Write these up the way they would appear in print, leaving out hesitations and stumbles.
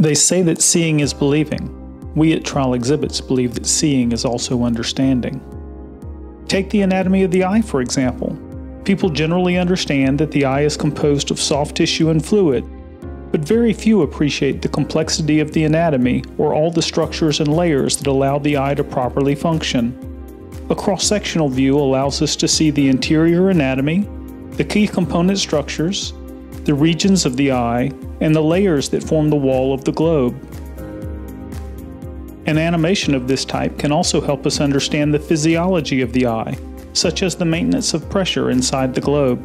They say that seeing is believing. We at Trial Exhibits believe that seeing is also understanding. Take the anatomy of the eye, for example. People generally understand that the eye is composed of soft tissue and fluid, but very few appreciate the complexity of the anatomy or all the structures and layers that allow the eye to properly function. A cross-sectional view allows us to see the interior anatomy, the key component structures, the regions of the eye, and the layers that form the wall of the globe. An animation of this type can also help us understand the physiology of the eye, such as the maintenance of pressure inside the globe.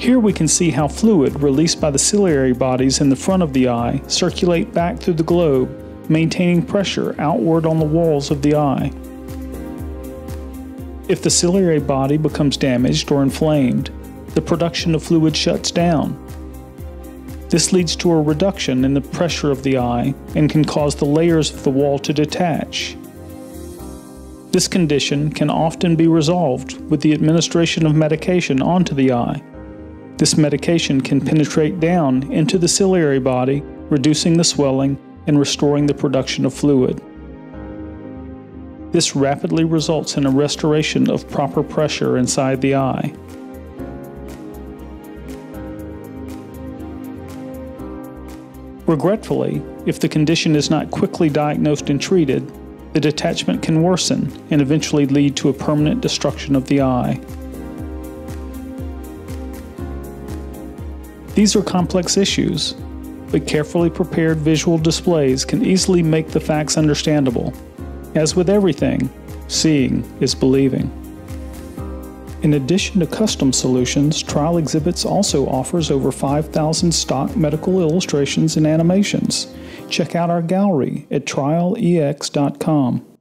Here we can see how fluid released by the ciliary bodies in the front of the eye circulate back through the globe, maintaining pressure outward on the walls of the eye. If the ciliary body becomes damaged or inflamed, the production of fluid shuts down. This leads to a reduction in the pressure of the eye and can cause the layers of the wall to detach. This condition can often be resolved with the administration of medication onto the eye. This medication can penetrate down into the ciliary body, reducing the swelling and restoring the production of fluid. This rapidly results in a restoration of proper pressure inside the eye. Regretfully, if the condition is not quickly diagnosed and treated, the detachment can worsen and eventually lead to a permanent destruction of the eye. These are complex issues, but carefully prepared visual displays can easily make the facts understandable. As with everything, seeing is believing. In addition to custom solutions, Trial Exhibits also offers over 5,000 stock medical illustrations and animations. Check out our gallery at trialex.com.